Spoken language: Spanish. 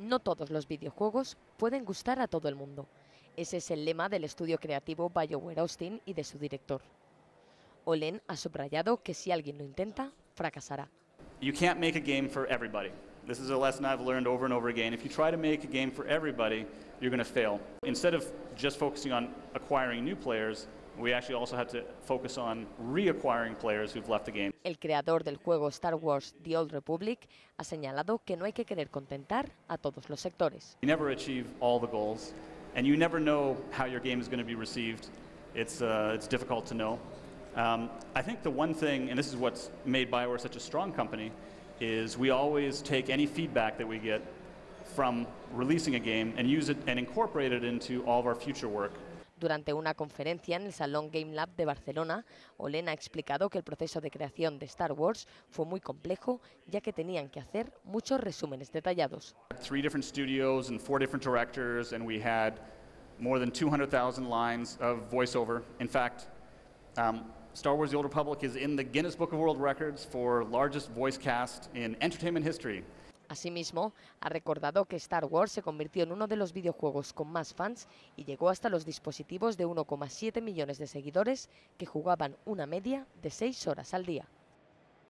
No todos los videojuegos pueden gustar a todo el mundo. Ese es el lema del estudio creativo BioWare Austin y de su director. Ohlen ha subrayado que si alguien lo intenta, fracasará. You can't make a game for everybody. This is a lesson I've learned over and over again. If you try to make a game for everybody, you're going to fail. Instead of just focusing on acquiring new players, we actually also have to focus on reacquiring players who've left the game. El creador del juego Star Wars The Old Republic ha señalado que no hay que querer contentar a todos los sectores. You never achieve all the goals, and you never know how your game is going to be received. It's difficult to know. I think the one thing, and this is what's made BioWare such a strong company, is we always take any feedback that we get from releasing a game and use it and incorporate it into all of our future work. Durante una conferencia en el Salón Game Lab de Barcelona, Ohlen ha explicado que el proceso de creación de Star Wars fue muy complejo, ya que tenían que hacer muchos resúmenes detallados. 3 different studios and 4 different directors, and we had more than 200,000 lines of voiceover. In fact, Star Wars The Old Republic is in the Guinness Book of World Records for largest voice cast in entertainment history. Asimismo, ha recordado que Star Wars se convirtió en uno de los videojuegos con más fans y llegó hasta los dispositivos de 1,7 millones de seguidores que jugaban una media de 6 horas al día.